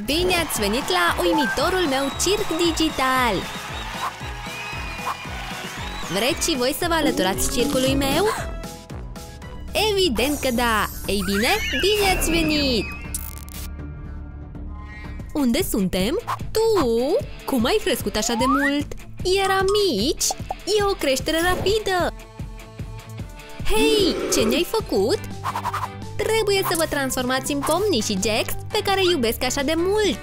Bine ați venit la uimitorul meu circ digital! Vreți și voi să vă alăturați circului meu? Evident că da! Ei bine, bine ați venit! Unde suntem? Tu? Cum ai crescut așa de mult? Eram mici? E o creștere rapidă! Hei, ce ne-ai făcut? Trebuie să vă transformați în Pomni și Jax, pe care îi iubesc așa de mult!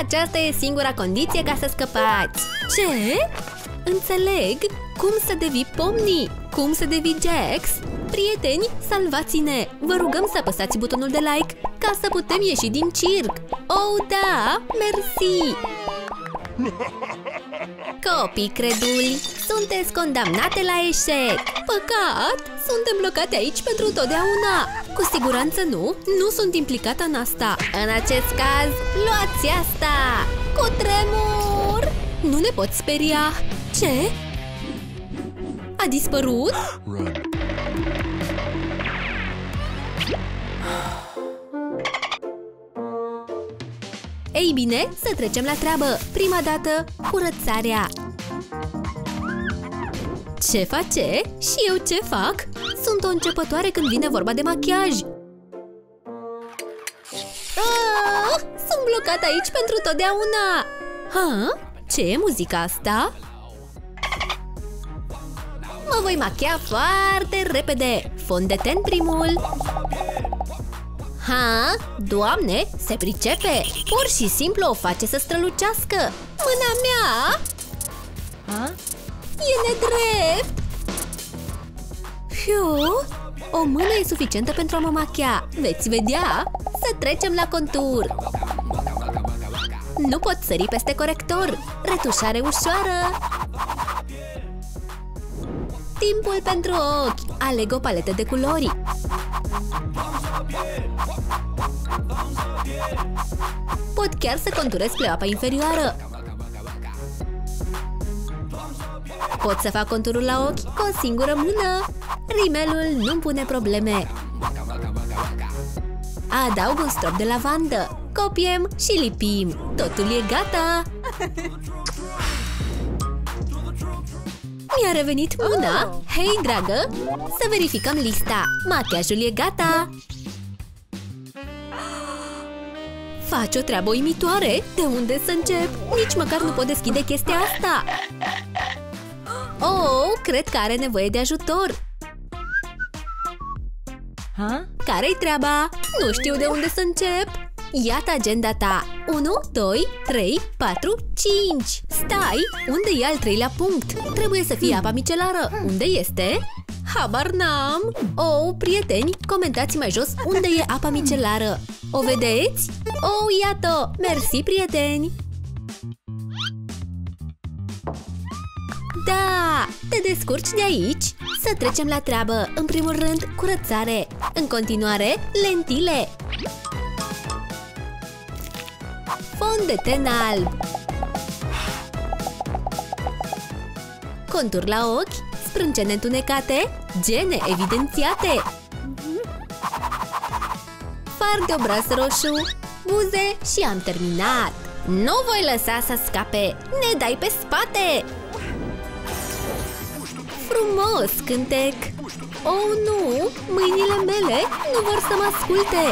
Aceasta e singura condiție ca să scăpați! Ce? Înțeleg! Cum să devii Pomni? Cum să devii Jax? Prieteni, salvați-ne! Vă rugăm să apăsați butonul de like ca să putem ieși din circ! Oh, da! Mersi! Copii creduli, sunteți condamnate la eșec! Păcat! Suntem blocate aici pentru totdeauna! Cu siguranță nu sunt implicată în asta! În acest caz, luați asta! Cutremur! Nu ne pot speria! Ce? A dispărut? Ei bine, să trecem la treabă! Prima dată, curățarea! Ce face? Și eu ce fac? Sunt o începătoare când vine vorba de machiaj! Ah, sunt blocată aici pentru totdeauna! Ha? Ce e muzica asta? Mă voi machia foarte repede! Fond de ten primul! Ha? Doamne, se pricepe! Pur și simplu o face să strălucească! Mâna mea! Ha? E nedrept! Fiu! O mână e suficientă pentru a mă machia! Veți vedea! Să trecem la contur! Nu pot sări peste corector! Retușare ușoară! Timpul pentru ochi! Aleg o paletă de culori! Pot chiar să conturez pleoapa inferioară! Pot să fac conturul la ochi cu o singură mână! Rimelul nu-mi pune probleme! Adaug un strop de lavandă! Copiem și lipim! Totul e gata! Mi-a revenit mâna! Hei, dragă! Să verificăm lista! Machiajul e gata! Faci o treabă uimitoare! De unde să încep? Nici măcar nu pot deschide chestia asta! Oh, cred că are nevoie de ajutor! Care-i treaba? Nu știu de unde să încep! Iată agenda ta! 1, 2, 3, 4, 5! Stai! Unde e al treilea punct? Trebuie să fie apa micelară! Unde este? Habar n-am! Oh, prieteni, comentați mai jos unde e apa micelară! O vedeți? Oh, iată! Mersi, prieteni! Da! Te descurci de aici? Să trecem la treabă! În primul rând, curățare! În continuare, lentile! Fond de ten alb! Contur la ochi, sprâncene întunecate, gene evidențiate! Far de obraz roșu, buze și am terminat! Nu voi lăsa să scape! Ne dai pe spate! Frumos cântec! Oh, nu! Mâinile mele nu vor să mă asculte!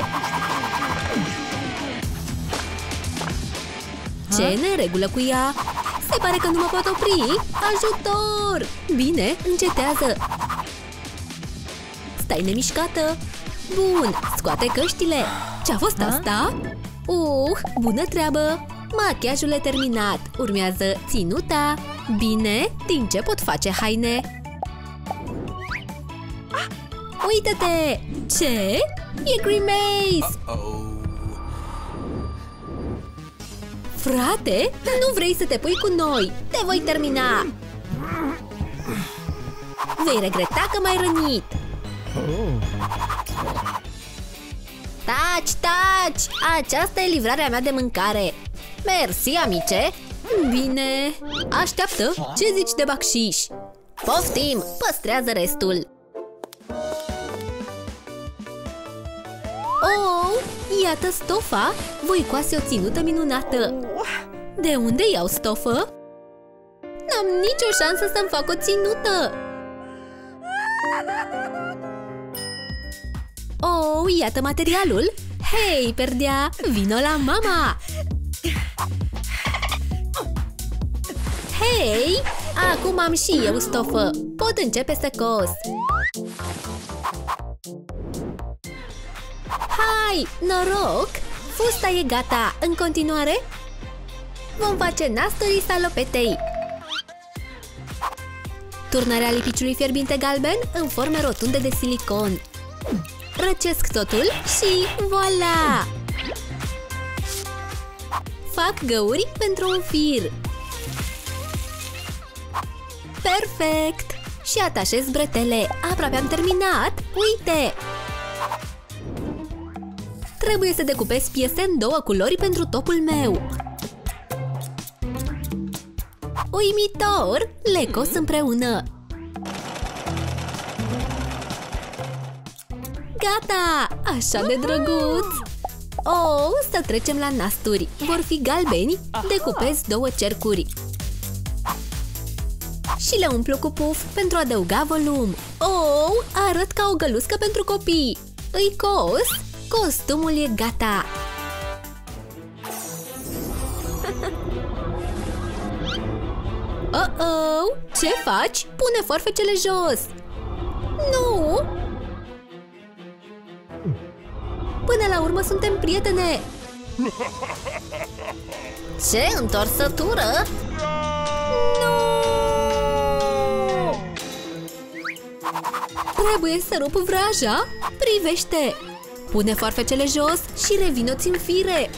Ce e neregulă cu ea? Se pare că nu mă pot opri! Ajutor! Bine, încetează! Stai nemișcată! Bun, scoate căștile! Ce-a fost asta? Bună treabă! Machiajul e terminat! Urmează ținuta! Bine, din ce pot face haine? Uită-te! Ce? E grimace! Frate, nu vrei să te pui cu noi! Te voi termina! Vei regreta că m-ai rănit! Taci, taci! Aceasta e livrarea mea de mâncare! Mersi, amice! Bine! Așteaptă! Ce zici de bacșiș? Poftim! Păstrează restul! Oh! Iată stofa! Voi coase o ținută minunată! De unde iau stofă? N-am nicio șansă să-mi fac o ținută! Oh, iată materialul! Hei, perdea! Vino la mama! Hei! Acum am și eu stofă! Pot începe să cos! Hai! Noroc! Fusta e gata! În continuare, vom face nasturii salopetei! Turnarea lipiciului fierbinte galben în forme rotunde de silicon. Răcesc totul și voilà! Fac găuri pentru un fir. Perfect! Și atașez bretele. Aproape am terminat! Uite! Trebuie să decupez piese în două culori pentru topul meu. Uimitor! Le cos împreună. Gata! Așa de drăguț! Oh, să trecem la nasturi. Vor fi galbeni. Decupez două cercuri. Și le umplu cu puf pentru a adăuga volum. Oh, arăt ca o găluscă pentru copii. Îi cos. Costumul e gata. Oh, ce faci? Pune forfecele jos. Nu! Până la urmă suntem prietene. Ce întorsătură? Trebuie să rup vraja? Privește! Pune forfecele jos și revino-ți în fire!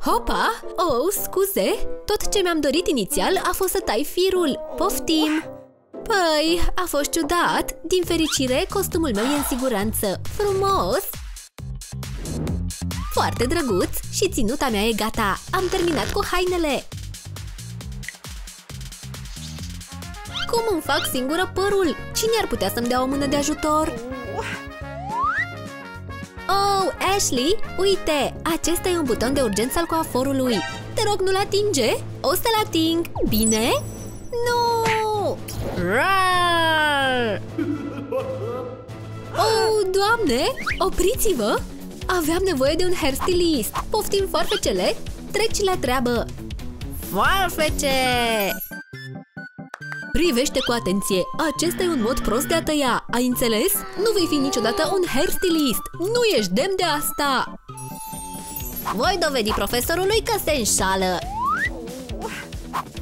Hopa! Oh, scuze! Tot ce mi-am dorit inițial a fost să tai firul! Poftim! Păi, a fost ciudat! Din fericire, costumul meu e în siguranță! Frumos! Foarte drăguț! Și ținuta mea e gata! Am terminat cu hainele! Cum îmi fac singură părul? Cine ar putea să-mi dea o mână de ajutor? Oh, Ashley, uite! Acesta e un buton de urgență al coaforului. Te rog, nu-l atinge! O să-l ating! Bine? Nu! Rar! Oh, doamne! Opriți-vă! Aveam nevoie de un hairstylist. Poftim forfecele? Treci la treabă! Forfece! Privește cu atenție! Acesta e un mod prost de a tăia, ai înțeles? Nu vei fi niciodată un hairstylist! Nu ești demn de asta! Voi dovedi profesorului că se înșală!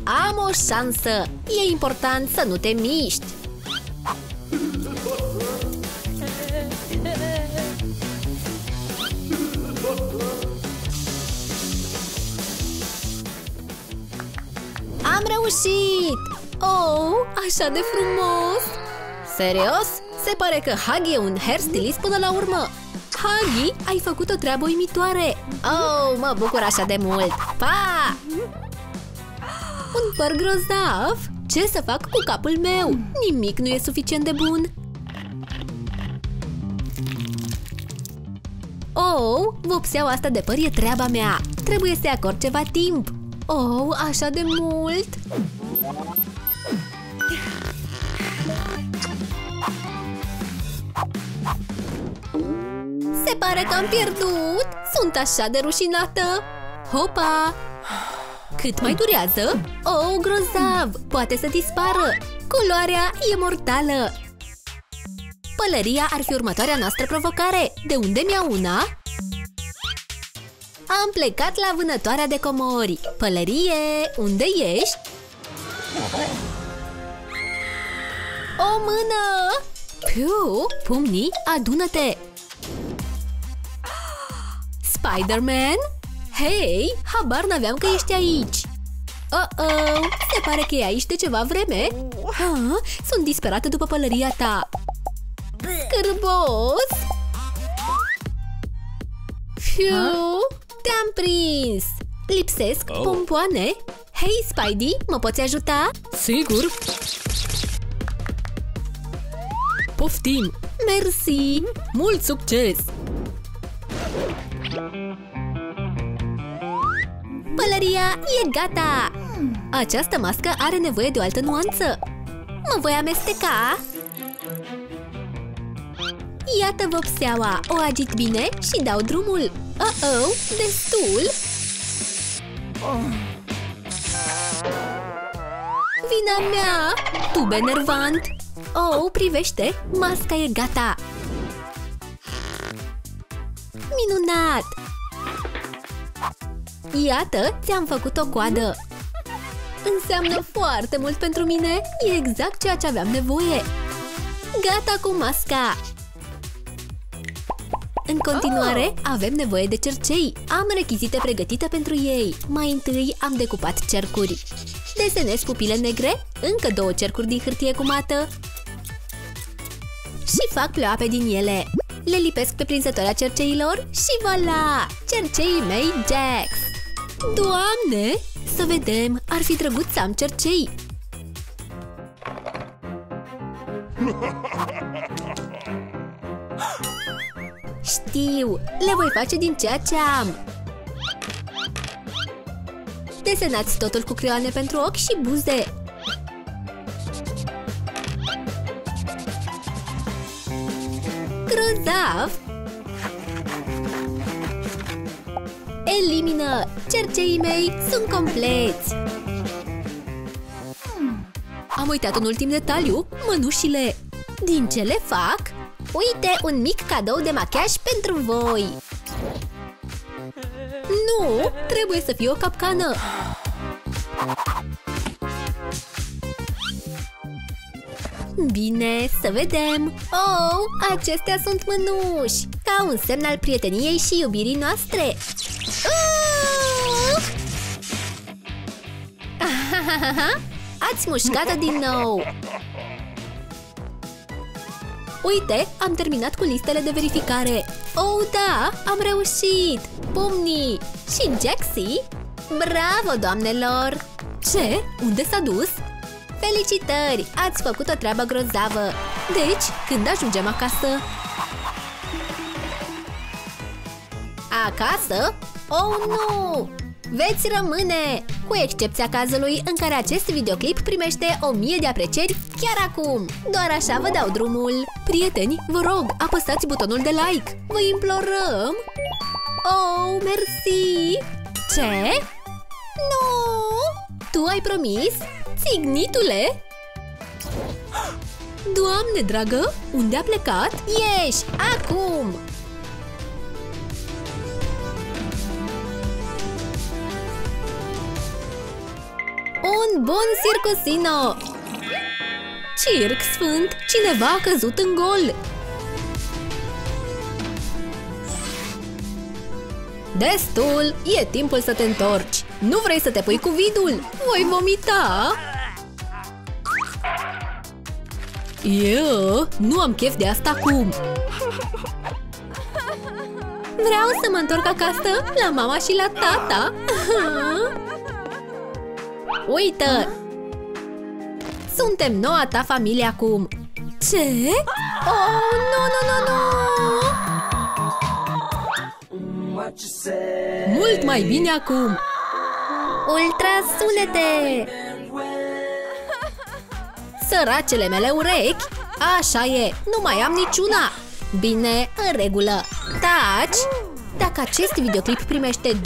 Am o șansă! E important să nu te miști! Am reușit! Oh, așa de frumos! Serios? Se pare că Huggy e un hairstylist până la urmă! Huggy, ai făcut o treabă uimitoare! Oh, mă bucur așa de mult! Pa! Un păr grozav! Ce să fac cu capul meu? Nimic nu e suficient de bun! Oh, vopseaua asta de păr e treaba mea! Trebuie să-i acord ceva timp! Oh, așa de mult! Se pare că am pierdut! Sunt așa de rușinată! Hopa! Cât mai durează? Oh, grozav! Poate să dispară! Culoarea e mortală! Pălăria ar fi următoarea noastră provocare! De unde mi-a una? Am plecat la vânătoarea de comori! Pălărie, unde ești? O mână! Piu, Pomni, adună-te! Spider-Man? Hei, habar n-aveam că ești aici! Oh, se pare că e aici de ceva vreme? Ha, sunt disperată după pălăria ta! Scârbos! Piu, te-am prins! Lipsesc pompoane! Hei, Spidey, mă poți ajuta? Sigur! Poftim! Mersi! Mult succes! Pălăria e gata! Această mască are nevoie de o altă nuanță. Mă voi amesteca! Iată vopseaua! O agit bine și dau drumul! Oh, destul! Vina mea! Tub enervant! Oh, privește! Masca e gata! Minunat! Iată, ți-am făcut o coadă! Înseamnă foarte mult pentru mine! E exact ceea ce aveam nevoie! Gata cu masca! În continuare, avem nevoie de cercei. Am rechizite pregătite pentru ei. Mai întâi am decupat cercuri. Desenez pupile negre, încă două cercuri din hârtie cu mată și fac pleoape din ele. Le lipesc pe prinzătoarea cerceilor și voilà! Cerceii mei Jax! Doamne! Să vedem, ar fi drăguț să am cercei! Știu! Le voi face din ceea ce am! Desenați totul cu creioane pentru ochi și buze! Grozav! Elimină! Cerceii mei sunt compleți! Am uitat un ultim detaliu, mănușile! Din ce le fac? Uite, un mic cadou de machiaj pentru voi! Nu! Trebuie să fie o capcană! Bine, să vedem! Oh, acestea sunt mânuși! Ca un semn al prieteniei și iubirii noastre! Ați mușcat-o din nou! Uite, am terminat cu listele de verificare! Oh, da! Am reușit! Pomni și Jaxsy? Bravo, doamnelor! Ce? Unde s-a dus? Felicitări! Ați făcut o treabă grozavă! Deci, când ajungem acasă? Acasă? Oh, nu! Veți rămâne! Cu excepția cazului în care acest videoclip primește 1000 de aprecieri chiar acum! Doar așa vă dau drumul! Prieteni, vă rog, apăsați butonul de like! Vă implorăm! Oh, mersi! Ce? Nu! Tu ai promis? Țignitule? Doamne dragă, unde a plecat? Ieși, acum! Un bun circusino! Circ sfânt! Cineva a căzut în gol! Destul! E timpul să te întorci! Nu vrei să te pui cu vidul? Voi vomita! Eu nu am chef de asta acum! Vreau să mă întorc acasă, la mama și la tata! Uită! Suntem noua ta familie acum! Ce? Oh, nu, nu, nu, nu! Mult mai bine acum! Ultrasunete! Săracele mele urechi! Așa e, nu mai am niciuna! Bine, în regulă! Taci! Dacă acest videoclip primește 20.000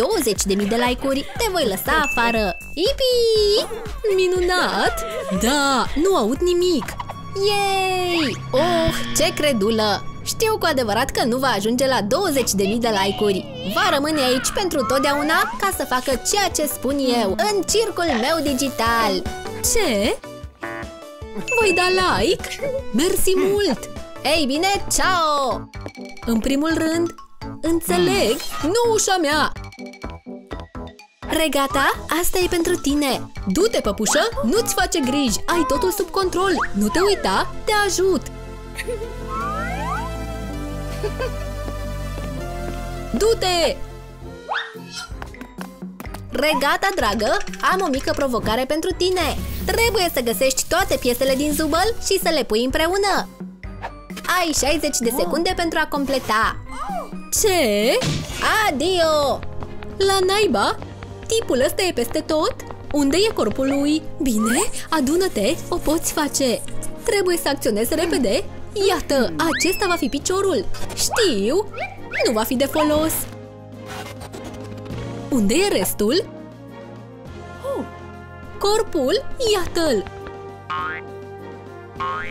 de like-uri, te voi lăsa afară! Ipi! Minunat! Da, nu aud nimic! Yay! Oh, ce credulă! Știu cu adevărat că nu va ajunge la 20.000 de like-uri! Va rămâne aici pentru totdeauna ca să facă ceea ce spun eu, în circul meu digital! Ce? Voi da like? Mersi mult! Ei bine, ciao! În primul rând... Înțeleg? Nu ușa mea! Regata, asta e pentru tine! Du-te, păpușă, nu-ți face griji! Ai totul sub control! Nu te uita, te ajut! Du-te! Regata, dragă, am o mică provocare pentru tine! Trebuie să găsești toate piesele din Zubble și să le pui împreună! Ai 60 de secunde pentru a completa. Ce? Adio! La naiba? Tipul ăsta e peste tot? Unde e corpul lui? Bine, adună-te, o poți face. Trebuie să acționezi repede. Iată, acesta va fi piciorul. Știu, nu va fi de folos. Unde e restul? Corpul? Iată-l!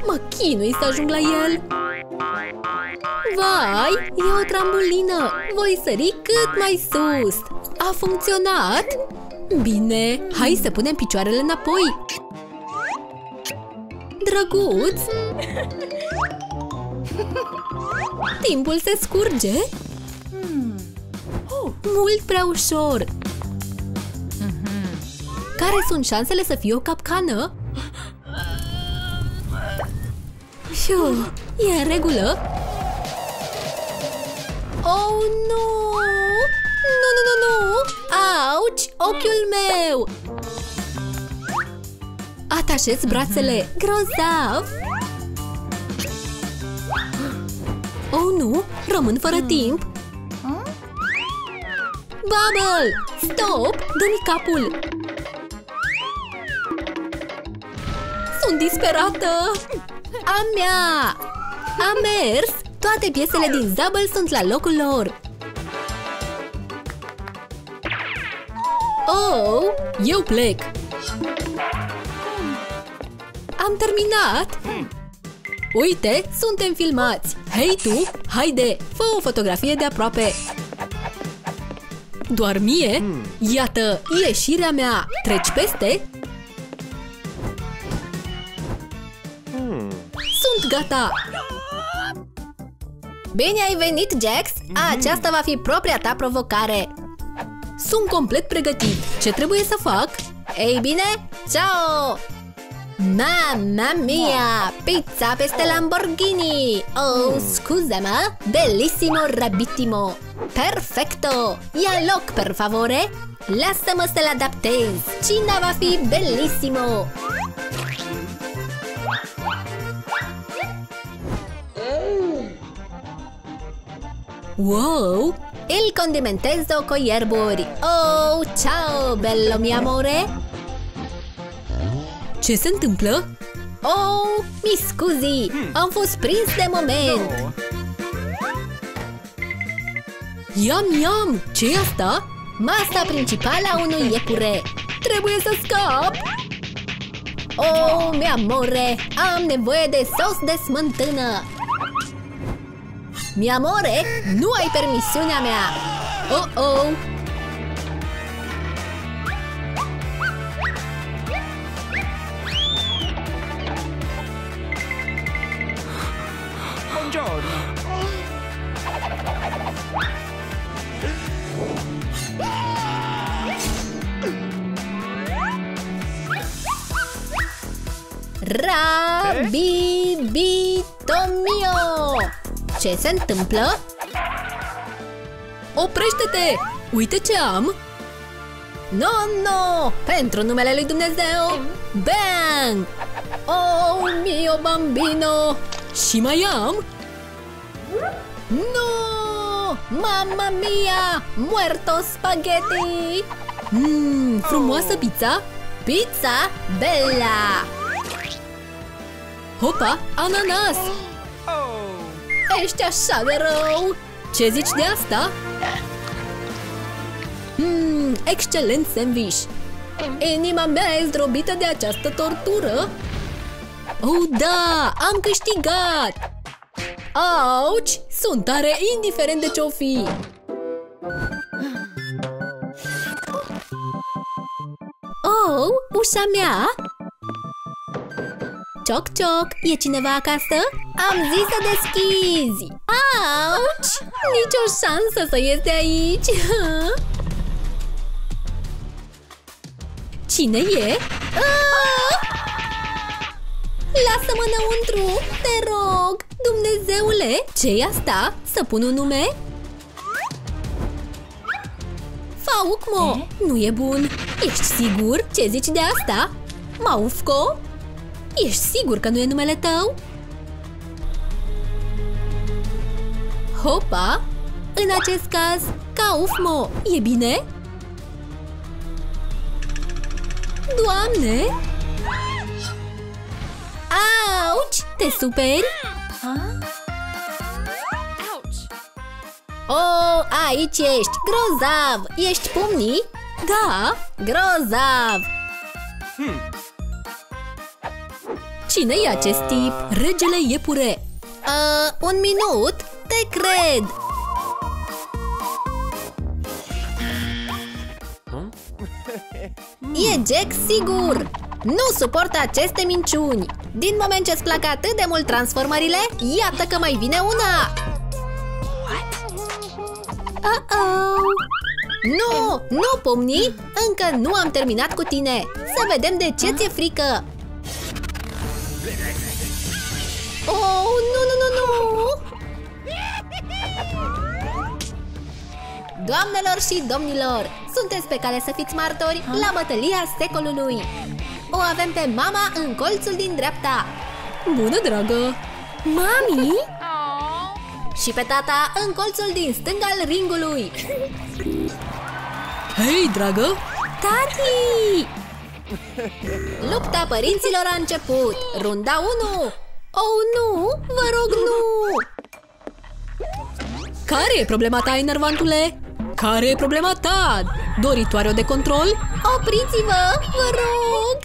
Mă chinui să ajung la el! Vai, e o trambulină! Voi sări cât mai sus! A funcționat? Bine, hai să punem picioarele înapoi! Drăguț! Timpul se scurge? Mult prea ușor! Care sunt șansele să fie o capcană? Fiu, e în regulă? Oh, nu! Nu, nu, nu, nu! Auci, ochiul meu! Atașez brațele! Grozav! Oh, nu! Rămân fără timp! Bubble! Stop! Dă-mi capul! Sunt disperată! A mea! A mers! Toate piesele din Zubble sunt la locul lor! Oh! Eu plec! Am terminat! Uite, suntem filmați! Hei tu! Haide! Fă o fotografie de aproape! Doar mie? Iată, ieșirea mea! Treci peste? Sunt gata! Bine ai venit, Jax! Aceasta va fi propria ta provocare! Sunt complet pregătit! Ce trebuie să fac? Ei bine, ciao! Mamma mia! Pizza peste Lamborghini! Oh, scuza-mă! Bellissimo rabittimo! Perfecto! Ia loc, per favore! Lasă-mă să-l adaptez! Cina va fi bellissimo! Wow! Il condimentezo con gli erbori! Oh, ciao, bello mio amore! Ce se întâmplă? Oh, mi scuzi! Am fost prins de moment! Iam, iam! Ce-i asta? Masa principală a unui iepure! Trebuie să scap! Oh, mio amore! Am nevoie de sos de smântână! Mi amore, nu ai permisiunea mea! Oh-oh! Rabibito mio! Ce se întâmplă? Oprește-te! Uite ce am! No, no! Pentru numele lui Dumnezeu! Bang! Oh, mio bambino! Și mai am? No! Mamma mia! Muerto spaghetti! Frumoasă pizza! Pizza bella! Hopa! Ananas! Ești așa de rău! Ce zici de asta? Excelent sandwich! Inima mea e zdrobită de această tortură! Oh, da! Am câștigat! Auci! Sunt tare, indiferent de ce-o fi! Oh, ușa mea! Cioc-cioc, e cineva acasă? Am zis să deschizi! Auci! Nici o șansă să ies de aici! Cine e? Lasă-mă înăuntru! Te rog! Dumnezeule! Ce-i asta? Să pun un nume? Faucmo! Nu e bun! Ești sigur? Ce zici de asta? Maufco? Ești sigur că nu e numele tău? Hopa! În acest caz, Kaufmo, e bine? Doamne! Auci! Te superi? Oh, aici ești! Grozav! Ești Pomni? Da! Grozav! Cine e acest tip? Regele iepure! Un minut? Te cred! E Jax sigur! Nu suport aceste minciuni! Din moment ce-ți plac atât de mult transformările, iată că mai vine una! Uh-oh. Nu! Nu, Pomni! Încă nu am terminat cu tine! Să vedem de ce ți-e frică! Oh, nu, nu, nu, nu! Doamnelor și domnilor, sunteți pe cale să fiți martori la bătălia secolului! O avem pe mama în colțul din dreapta! Bună, dragă! Mami? Și pe tata în colțul din stânga al ringului! Hei, dragă! Tati! Lupta părinților a început! Runda 1! Oh, nu! Vă rog, nu! Care e problema ta, enervantule? Care e problema ta? Doritoare-o de control? Opriți-vă, vă rog!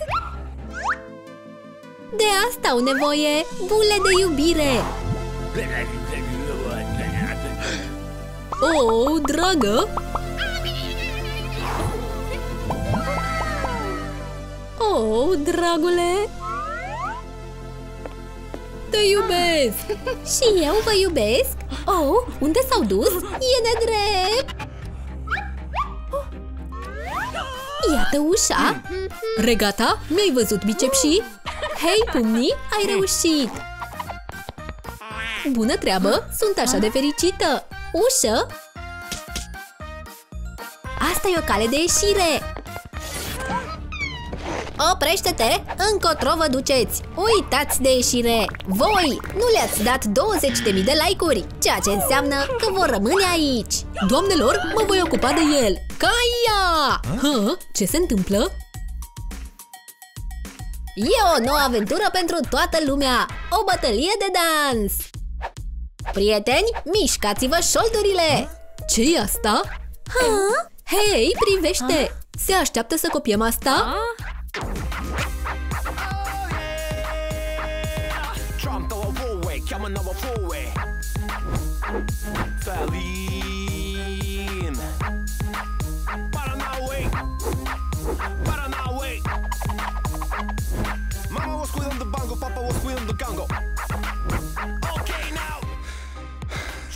De asta au nevoie! Bule de iubire! Oh, dragă! Oh, dragule! Te iubesc! Și eu vă iubesc? Oh, unde s-au dus? E nedrept! Iată ușa! Ragatha, mi-ai văzut bicepșii? Hei, Pomni, ai reușit! Bună treabă! Sunt așa de fericită! Ușă! Asta e o cale de ieșire! Oprește-te! Încotro vă duceți! Uitați de ieșire! Voi nu le-ați dat 20.000 de like-uri, ceea ce înseamnă că vor rămâne aici! Doamnelor, mă voi ocupa de el! Caia! Ha? Ce se întâmplă? E o nouă aventură pentru toată lumea! O bătălie de dans! Prieteni, mișcați-vă șoldurile! Ce-i asta? Ha? Hei, privește! Se așteaptă să copiem asta?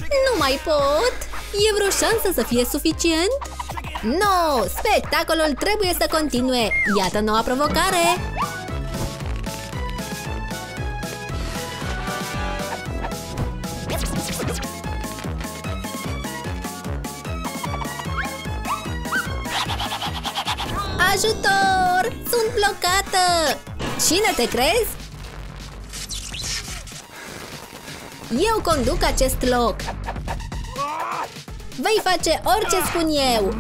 Nu mai pot! E vreo șansă să fie suficient? Nu! Spectacolul trebuie să continue! Iată noua provocare! Ajutor! Sunt blocată! Cine te crezi? Eu conduc acest loc! Vei face orice spun eu!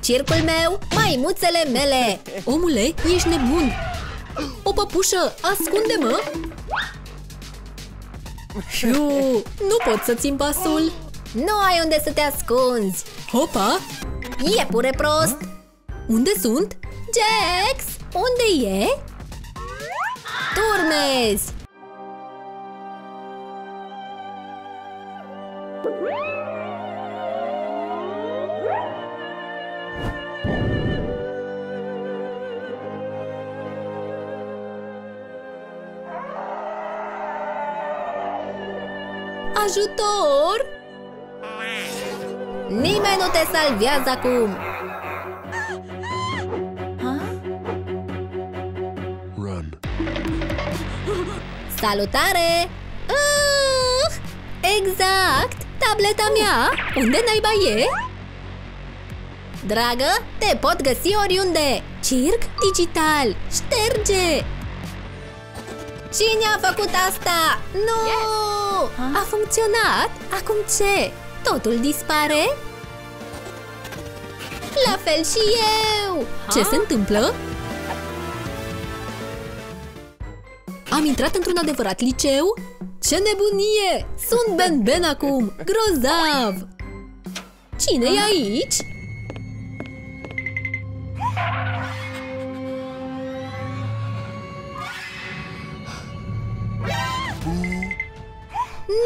Circul meu, maimuțele mele! Omule, ești nebun! O păpușă, ascunde-mă! Hiu, nu pot să țin pasul! Nu ai unde să te ascunzi! Hopa! Iepure prost! Unde sunt? Jax! Unde e? Tu urmezi! Ajutor! Nimeni nu te salvează acum! Run. Salutare! Exact! Tableta mea! Unde naiba e? Dragă, te pot găsi oriunde! Circ digital! Șterge! Cine a făcut asta? Nu! A funcționat? Acum ce? Totul dispare? La fel și eu! Ce se întâmplă? Am intrat într-un adevărat liceu? Ce nebunie! Sunt Banban acum! Grozav! Cine e aici?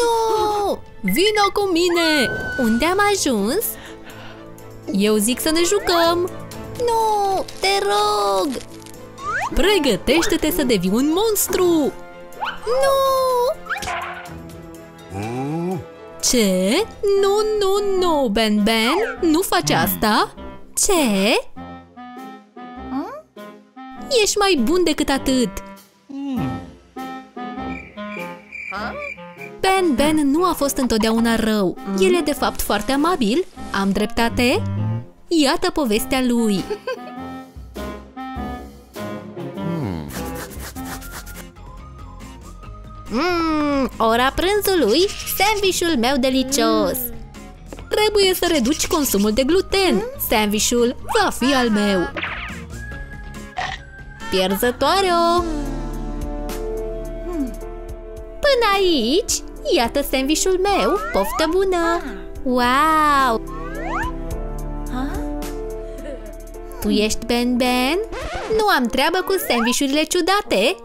Nu! Vino cu mine! Unde am ajuns? Eu zic să ne jucăm! Nu! Te rog! Pregătește-te să devii un monstru! Nu! Ce? Nu, nu, nu, Banban! Nu faci asta! Ce? Ești mai bun decât atât! Banban nu a fost întotdeauna rău. El e de fapt foarte amabil. Am dreptate? Iată povestea lui. Ora prânzului, sandvișul meu delicios. Trebuie să reduci consumul de gluten. Sandvișul va fi al meu. Pierzătoare-o! Până aici, iată sandvișul meu, poftă bună! Wow! Tu ești Banban? Nu am treabă cu sandvișurile ciudate!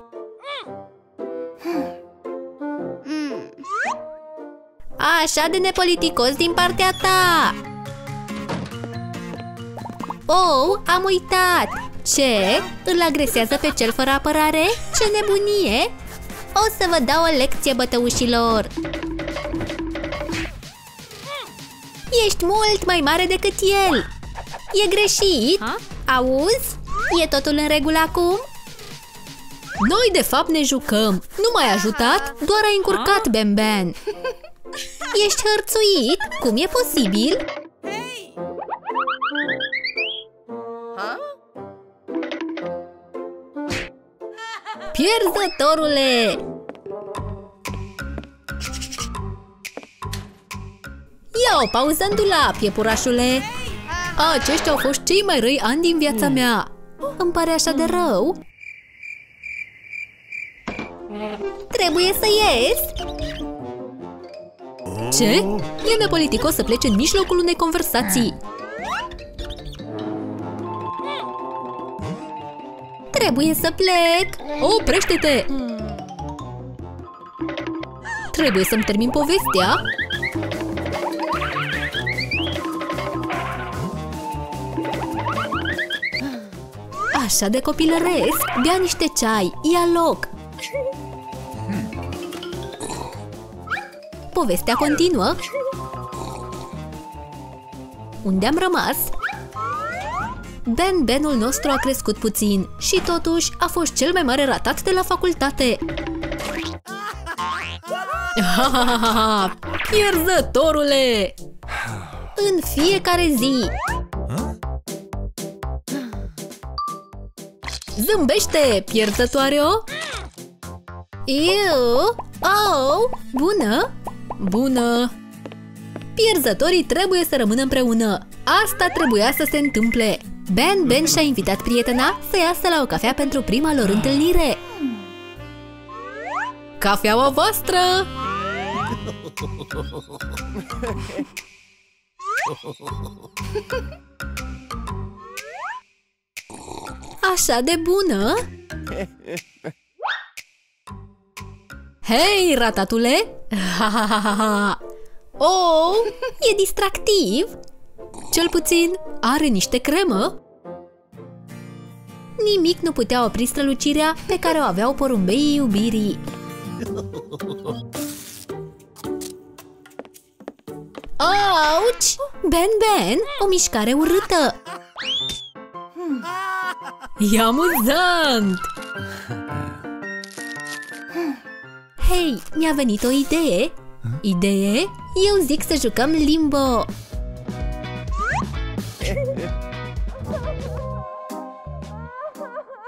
Așa de nepoliticos din partea ta! Oh, am uitat! Ce? Îl agresează pe cel fără apărare? Ce nebunie! O să vă dau o lecție, bătăușilor! Ești mult mai mare decât el! E greșit! Auzi? E totul în regulă acum? Noi de fapt ne jucăm! Nu m-ai ajutat, doar ai încurcat Banban! Ești hărțuit! Cum e posibil? Pierzătorule! Ia o pauză în dulap, iepurașule! Aceștia au fost cei mai răi ani din viața mea! Îmi pare așa de rău! Trebuie să ies! Ce? E nepoliticos să plece în mijlocul unei conversații! Trebuie să plec! Oprește-te! Trebuie să-mi termin povestea! Așa de copilăresc! Bea niște ceai! Ia loc! Povestea continuă! Unde am rămas? Banbanul nostru a crescut puțin și totuși a fost cel mai mare ratat de la facultate. Ha, pierzătorule! În fiecare zi! Zâmbește, pierzătoare-o! Iu! Oh! Bună! Bună! Pierzătorii trebuie să rămână împreună. Asta trebuia să se întâmple. Banban și-a invitat prietena să iasă la o cafea pentru prima lor întâlnire. Cafeaua voastră! Așa de bună! Hei, ratatule! Oh, e distractiv! Cel puțin are niște cremă. Nimic nu putea opri strălucirea pe care o aveau porumbeii iubirii. Auci! Banban, o mișcare urâtă! E amuzant! Hei, mi-a venit o idee! Idee? Eu zic să jucăm limbo!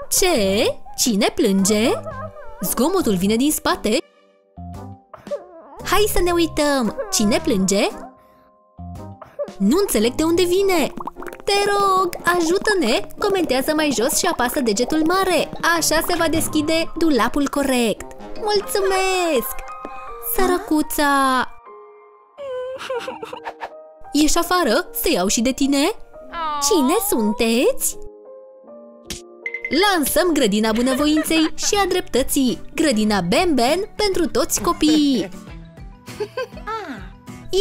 Ce? Cine plânge? Zgomotul vine din spate. Hai să ne uităm! Cine plânge? Nu înțeleg de unde vine! Te rog, ajută-ne! Comentează mai jos și apasă degetul mare. Așa se va deschide dulapul corect. Mulțumesc! Sărăcuța! Ești afară? Să iau și de tine? Cine sunteți? Lansăm grădina bunăvoinței și a dreptății. Grădina Banban pentru toți copiii.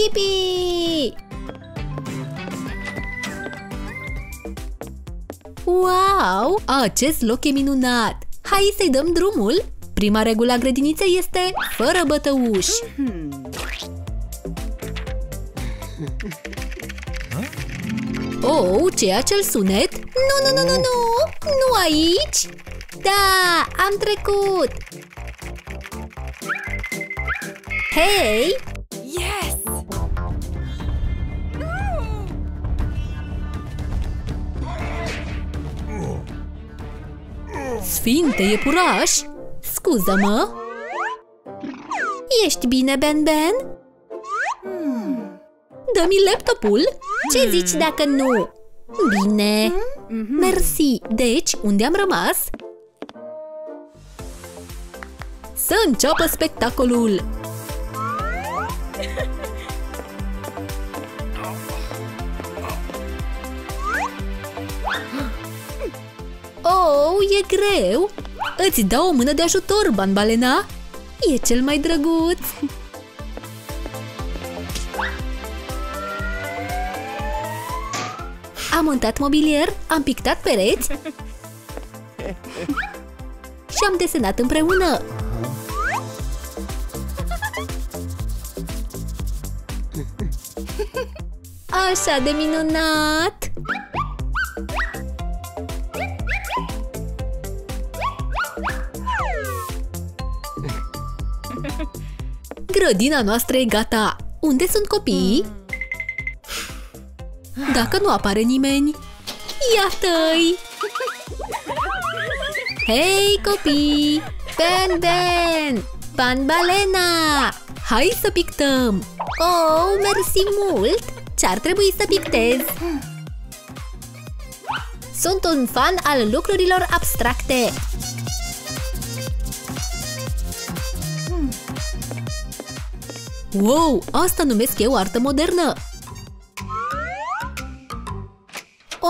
Ipi! Wow! Acest loc e minunat! Hai să-i dăm drumul! Prima regulă a grădiniței este fără bătăuși. Oh, ce e acel sunet? Nu! Nu aici! Da, am trecut! Hei! Yes! Sfinte iepuraș! Scuză-mă! Ești bine, Banban? Dă-mi laptopul? Ce zici dacă nu? Bine! Mersi! Deci, unde am rămas? Să înceapă spectacolul! Oh, e greu! Îți dau o mână de ajutor, Banbaleena! E cel mai drăguț! Am montat mobilier, am pictat pereți și am desenat împreună. Așa de minunat! Grădina noastră e gata! Unde sunt copiii? Dacă nu apare nimeni, iată-i! Hei, copii! Banban! Banbaleena! Hai să pictăm! Oh, mersi mult! Ce-ar trebui să pictez? Sunt un fan al lucrurilor abstracte! Wow, asta numesc eu artă modernă!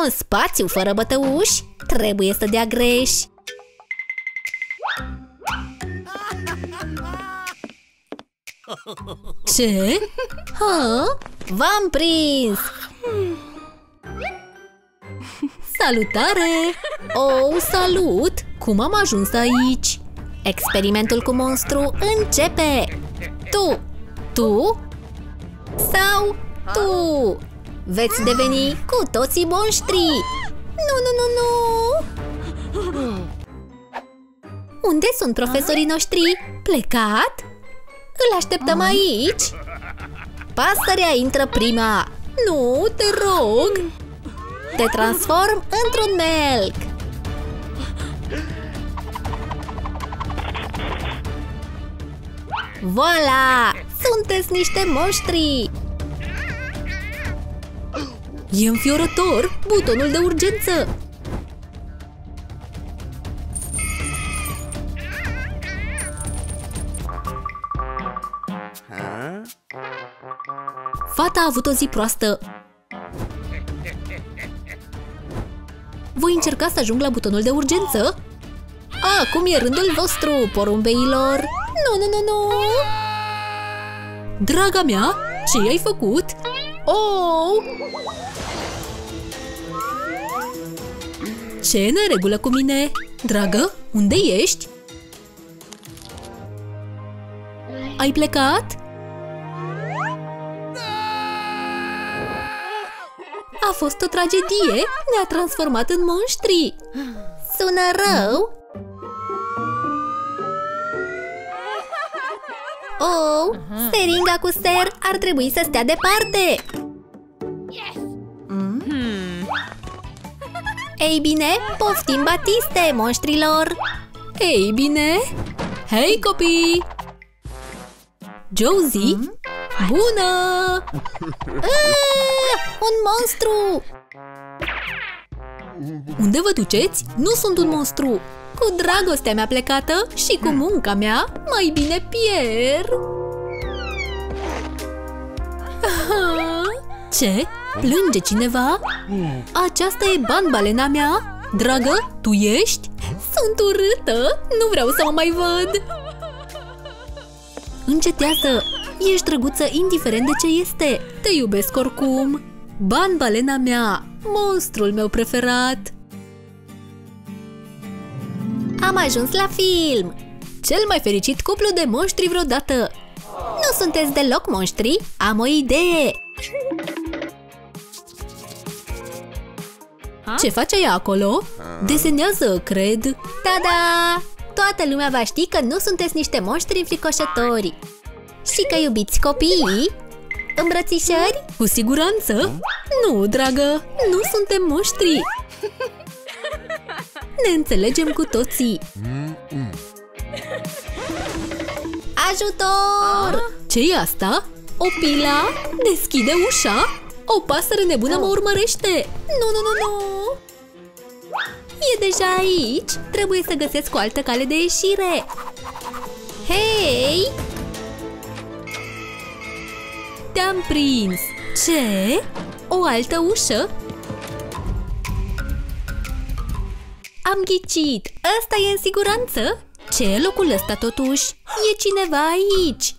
Un spațiu fără bătăuși trebuie să dea greș. Ce? Ha? V-am prins! Salutare! Oh, salut! Cum am ajuns aici? Experimentul cu monstru începe! Tu sau tu! Veți deveni cu toții monștri! Nu! Unde sunt profesorii noștri? Plecat? Îl așteptăm aici? Pasărea intră prima! Nu, te rog! Te transform într-un melc! Voila! Sunteți niște monștri! E înfiorător! Butonul de urgență! Fata a avut o zi proastă! Voi încerca să ajung la butonul de urgență? Acum e rândul vostru, porumbeilor! Nu! Draga mea, ce ai făcut? Oh! Ce e neregulă cu mine? Dragă, unde ești? Ai plecat? A fost o tragedie! Ne-a transformat în monștri! Sună rău! Oh, seringa cu ser ar trebui să stea departe! Ei bine, poftim batiste, monștrilor! Ei bine! Hei, copii! Josie? Bună! Un monstru! Unde vă duceți? Nu sunt un monstru! Cu dragostea mea plecată și cu munca mea, mai bine pierd! Ce? Plânge cineva? Aceasta e Banbaleena mea! Dragă, tu ești? Sunt urâtă! Nu vreau să mă mai văd! Încetează! Ești drăguță indiferent de ce este! Te iubesc oricum! Banbaleena mea! Monstrul meu preferat! Am ajuns la film! Cel mai fericit cuplu de monștri vreodată! Nu sunteți deloc monștri? Am o idee! Ce face ea acolo? Desenează, cred! Tada! Toată lumea va ști că nu sunteți niște monștri înfricoșători! Și că iubiți copiii? Îmbrățișări? Cu siguranță! Nu, dragă! Nu suntem monștri! Ne înțelegem cu toții! Ajutor! Ce e asta? Opila? Deschide ușa? O pasăre nebună mă urmărește! Nu, nu, nu, nu! E deja aici! Trebuie să găsesc o altă cale de ieșire! Hei! Te-am prins! Ce? O altă ușă? Am ghicit! Ăsta e în siguranță? Ce e locul ăsta totuși? E cineva aici!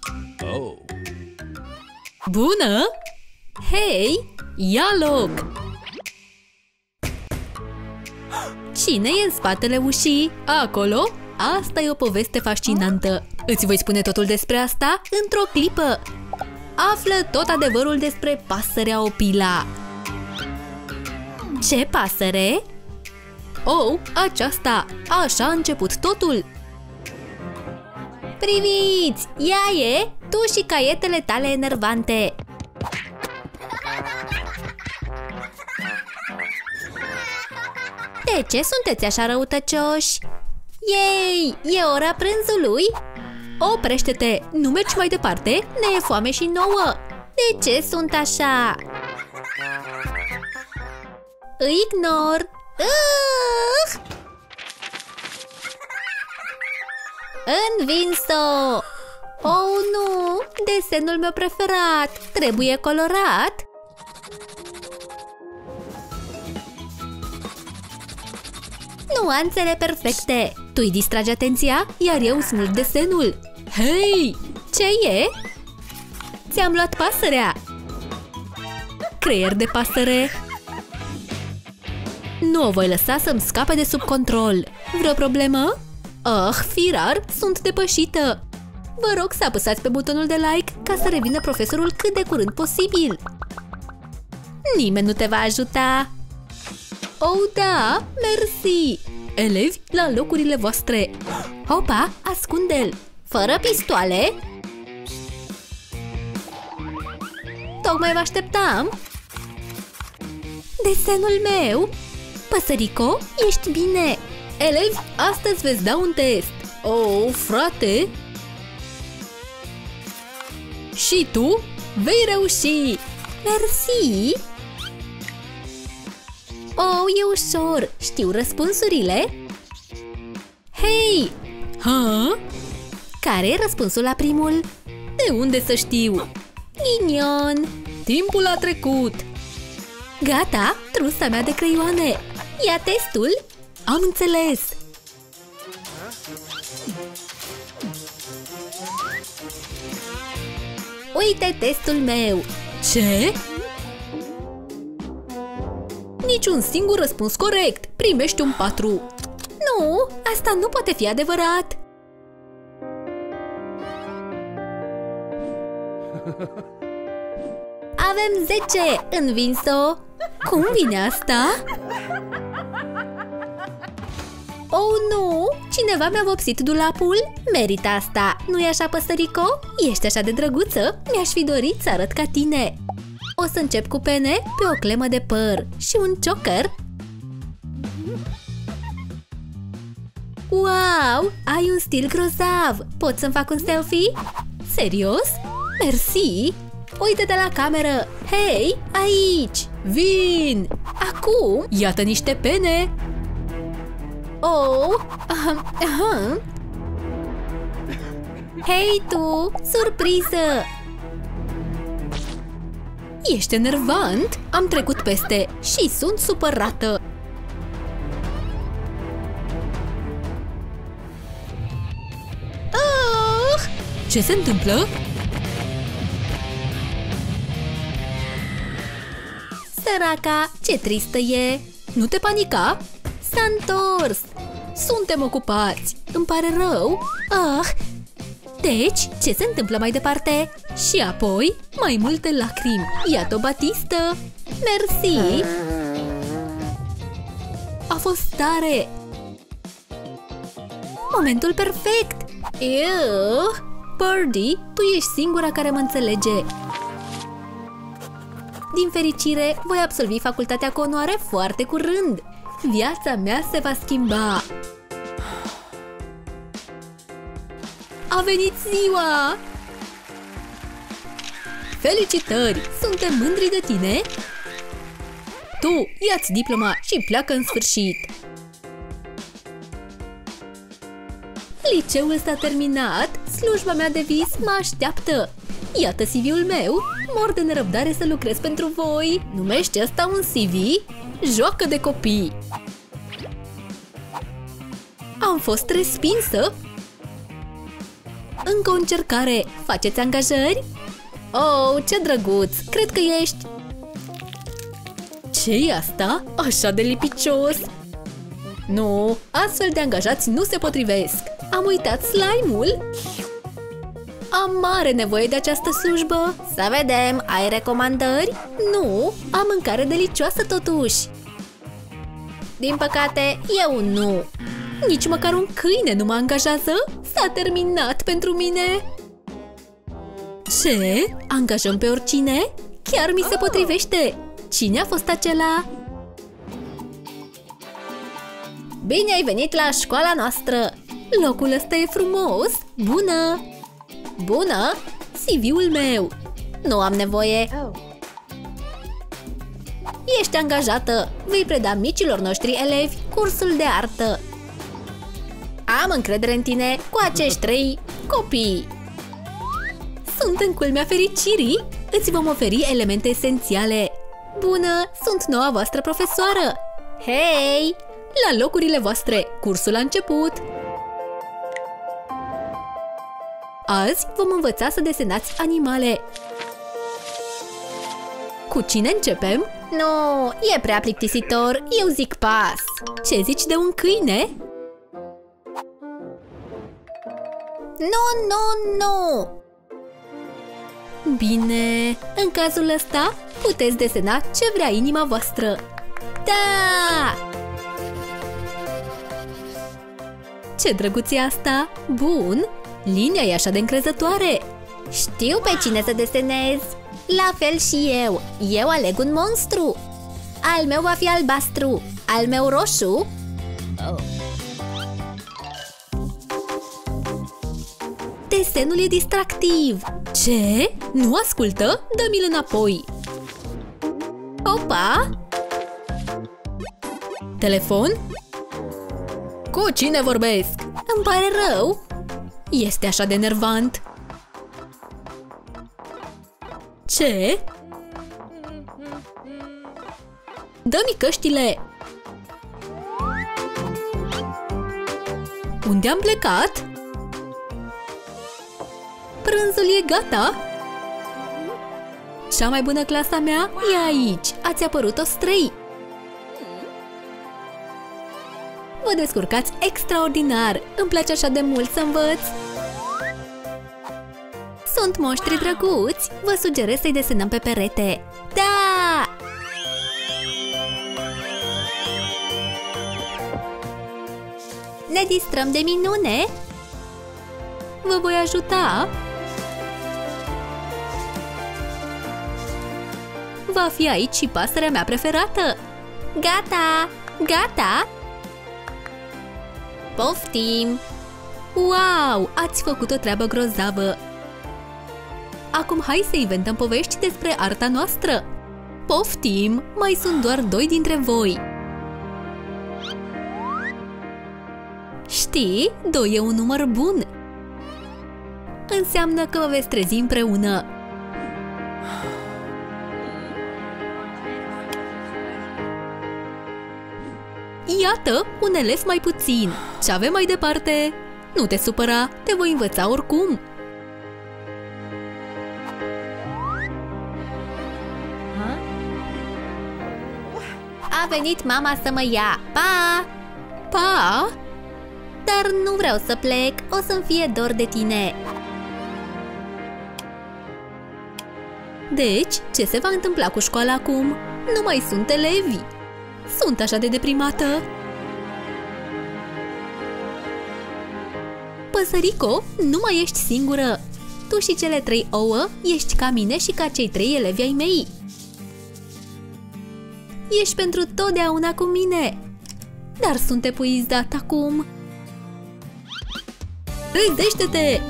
Bună! Hei! Ia loc! Cine e în spatele ușii? Acolo? Asta e o poveste fascinantă! Îți voi spune totul despre asta într-o clipă! Află tot adevărul despre pasărea Opila! Ce pasăre? Oh, aceasta! Așa a început totul! Priviți! Ea e! Tu și caietele tale enervante! De ce sunteți așa răutăcioși? Ei, e ora prânzului? Oprește-te! Nu mergi mai departe! Ne e foame și nouă! De ce sunt așa? Îi ignor! Învins-o! Oh, nu! Desenul meu preferat! Trebuie colorat! Nuanțele perfecte! Tu îi distragi atenția, iar eu smulg desenul! Hei! Ce e? Ți-am luat pasărea! Creier de pasăre! Nu o voi lăsa să-mi scape de sub control! Vreo problemă? Ah, firar, sunt depășită! Vă rog să apăsați pe butonul de like ca să revină profesorul cât de curând posibil! Nimeni nu te va ajuta! Oh, da! Mersi! Elevi, la locurile voastre! Hopa, ascunde-l! Fără pistoale! Tocmai vă așteptam! Desenul meu! Păsărico, ești bine! Elevi, astăzi veți da un test! Oh, frate! Și tu vei reuși! Mersi! Oh, e ușor! Știu răspunsurile! Hei! Ha? Care e răspunsul la primul? De unde să știu? Ghinion! Timpul a trecut! Gata! Trusa mea de creioane! Ia testul! Am înțeles! Uite testul meu! Ce? Niciun singur răspuns corect! Primești un 4! Nu! Asta nu poate fi adevărat! Avem 10! Învins-o! Cum vine asta? Oh, nu! Cineva mi-a vopsit dulapul? Merită asta! Nu-i așa, păsărico? Ești așa de drăguță? Mi-aș fi dorit să arăt ca tine! O să încep cu pene pe o clemă de păr și un cioker. Wow! Ai un stil grozav! Pot să-mi fac un selfie? Serios? Mersi! Uite-te la cameră! Hei, aici! Vin! Acum, iată niște pene! Oh! Hei tu! Surpriză! Ești enervant? Am trecut peste și sunt supărată! Ah! Ce se întâmplă? Săraca, ce tristă e! Nu te panica! S-a întors! Suntem ocupați! Îmi pare rău! Ah! Deci, ce se întâmplă mai departe? Și apoi, mai multe lacrimi! Iată o batistă! Mersi! A fost tare! Momentul perfect! Eu, Birdie, tu ești singura care mă înțelege! Din fericire, voi absolvi facultatea cu onoare foarte curând! Viața mea se va schimba! A venit ziua! Felicitări! Suntem mândri de tine! Tu, ia-ți diploma și pleacă în sfârșit! Liceul s-a terminat, slujba mea de vis mă așteaptă! Iată CV-ul meu! Mor de nerăbdare să lucrez pentru voi! Numești asta un CV? Joacă de copii! Am fost respinsă! Încă o încercare! Faceți angajări? Oh, ce drăguț! Cred că ești... Ce-i asta? Așa de lipicios! Nu, astfel de angajați nu se potrivesc! Am uitat slime-ul! Am mare nevoie de această slujbă! Să vedem, ai recomandări? Nu, am mâncare delicioasă totuși! Din păcate, eu nu! Nici măcar un câine nu mă angajează? S-a terminat pentru mine! Ce? Angajăm pe oricine? Chiar mi se potrivește! Cine a fost acela? Bine ai venit la școala noastră! Locul ăsta e frumos! Bună! Bună! CV-ul meu! Nu am nevoie! Ești angajată! Vei preda micilor noștri elevi cursul de artă! Am încredere în tine cu acești 3 copii! Sunt în culmea fericirii! Îți vom oferi elemente esențiale! Bună! Sunt noua voastră profesoară! Hei! La locurile voastre! Cursul a început! Azi vom învăța să desenați animale. Cu cine începem? Nu, e prea plictisitor, eu zic pas. Ce zici de un câine? Nu, nu, nu! Bine, în cazul ăsta puteți desena ce vrea inima voastră. Da! Ce drăguț e asta! Bun! Linia e așa de încrezătoare! Știu pe cine să desenez! La fel și eu! Eu aleg un monstru! Al meu va fi albastru! Al meu roșu! Desenul e distractiv! Ce? Nu ascultă? Dă-mi-l înapoi! Opa! Telefon? Cu cine vorbesc? Îmi pare rău! Este așa de enervant! Ce? Dă-mi căștile! Unde am plecat? Prânzul e gata! Cea mai bună clasa mea e aici! Ați apărut o străi! Vă descurcați extraordinar! Îmi place așa de mult să învăț! Sunt moștri drăguți! Vă sugerez să-i desenăm pe perete! Da! Ne distrăm de minune! Vă voi ajuta! Va fi aici și pasărea mea preferată! Gata! Gata! Poftim! Wow! Ați făcut o treabă grozavă! Acum hai să inventăm povești despre arta noastră! Poftim! Mai sunt doar 2 dintre voi! Știi? 2 e un număr bun! Înseamnă că vă veți trezi împreună! Iată, un elef mai puțin! Ce avem mai departe? Nu te supăra, te voi învăța oricum! A venit mama să mă ia! Pa! Pa? Dar nu vreau să plec, o să-mi fie dor de tine! Deci, ce se va întâmpla cu școala acum? Nu mai sunt elevi! Sunt așa de deprimată! Păsărico, nu mai ești singură! Tu și cele 3 ouă ești ca mine și ca cei 3 elevi ai mei! Ești pentru totdeauna cu mine! Dar sunt epuizat acum! Trezește-te!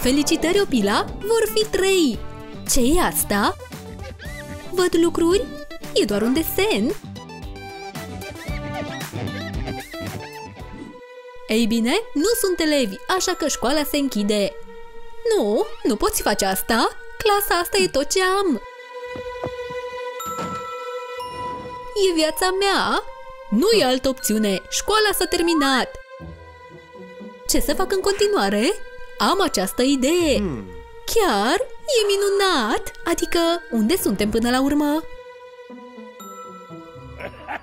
Felicitări, Opila! Vor fi 3! Ce e asta? Văd lucruri? E doar un desen! Ei bine, nu sunt elevi, așa că școala se închide! Nu, nu poți face asta! Clasa asta e tot ce am! E viața mea! Nu e altă opțiune! Școala s-a terminat! Ce să fac în continuare? Am această idee! Chiar? E minunat! Adică, unde suntem până la urmă?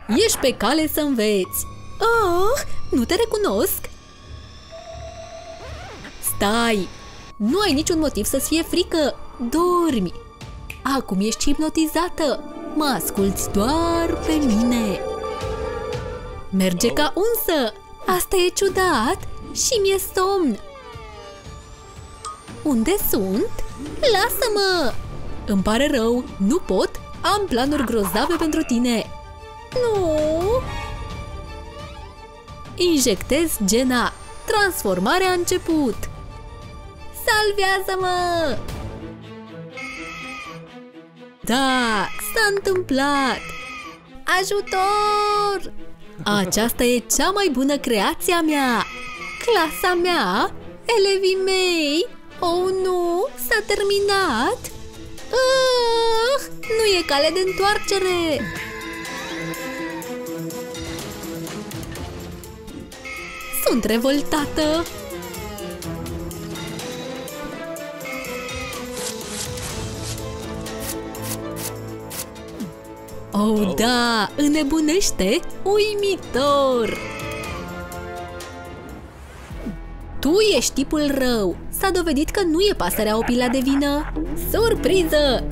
Ești pe cale să înveți! Oh, nu te recunosc! Stai! Nu ai niciun motiv să-ți fie frică! Dormi! Acum ești hipnotizată! Mă asculți doar pe mine! Merge ca unsă! Asta e ciudat! Și mi-e somn! Unde sunt? Lasă-mă! Îmi pare rău, nu pot, am planuri grozave pentru tine! Nu! Injectez gena! Transformarea a început! Salvează-mă! Da, s-a întâmplat! Ajutor! Aceasta e cea mai bună creație a mea! Clasa mea, elevii mei! Oh, nu! S-a terminat! Nu e cale de întoarcere! Sunt revoltată! Oh, da! Înnebunește! Uimitor! Tu ești tipul rău! S-a dovedit că nu e pasărea Opila de vină! Surpriză!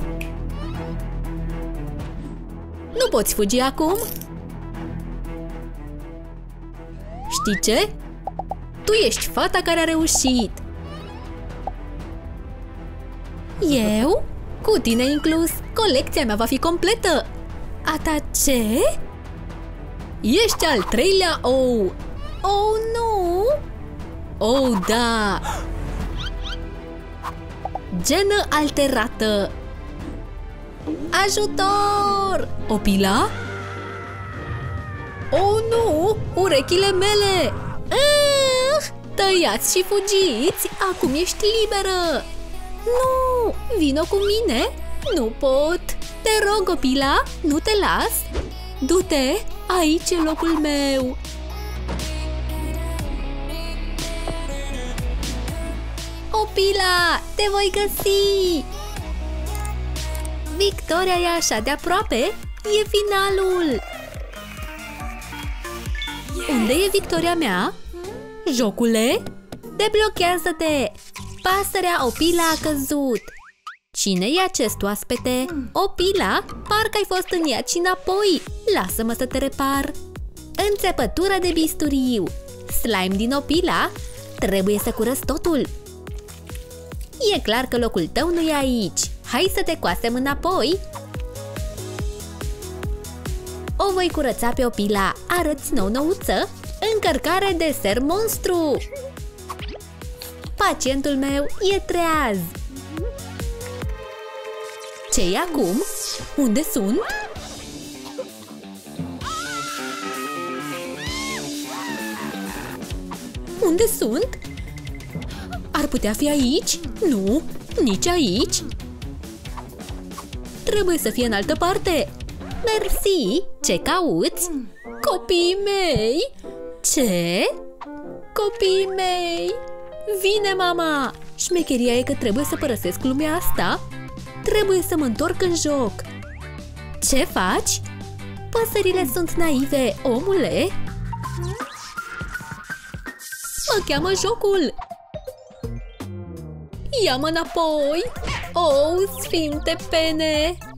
Nu poți fugi acum? Știi ce? Tu ești fata care a reușit! Eu? Cu tine inclus! Colecția mea va fi completă! Ata ce? Ești al 3-lea ou! Oh, nu! Oh, da! Genă alterată! Ajutor! Opila? Oh, nu! Urechile mele! Tăiați și fugiți! Acum ești liberă! Nu! Vino cu mine! Nu pot! Te rog, Opila! Nu te las! Du-te! Aici e locul meu! Opila, te voi găsi! Victoria e așa de aproape! E finalul! Unde e victoria mea? Jocule? Deblochează-te! Pasărea Opila a căzut! Cine e acest oaspete? Opila? Parcă ai fost în ea și înapoi! Lasă-mă să te repar! Înțepătură de bisturiu! Slime din Opila? Trebuie să curăț totul! E clar că locul tău nu e aici! Hai să te coasem înapoi! O o voi curăța pe Opila. Arăți nou-nouță? Încărcare de ser monstru! Pacientul meu e treaz! Ce-i acum? Unde sunt? Unde sunt? Ar putea fi aici? Nu, nici aici! Trebuie să fie în altă parte! Mersi! Ce cauți? Copiii mei! Ce? Copiii mei! Vine, mama! Șmecheria e că trebuie să părăsesc lumea asta? Trebuie să mă întorc în joc! Ce faci? Păsările sunt naive, omule! Mă cheamă jocul! Ia-mă înapoi! O, sfinte pene!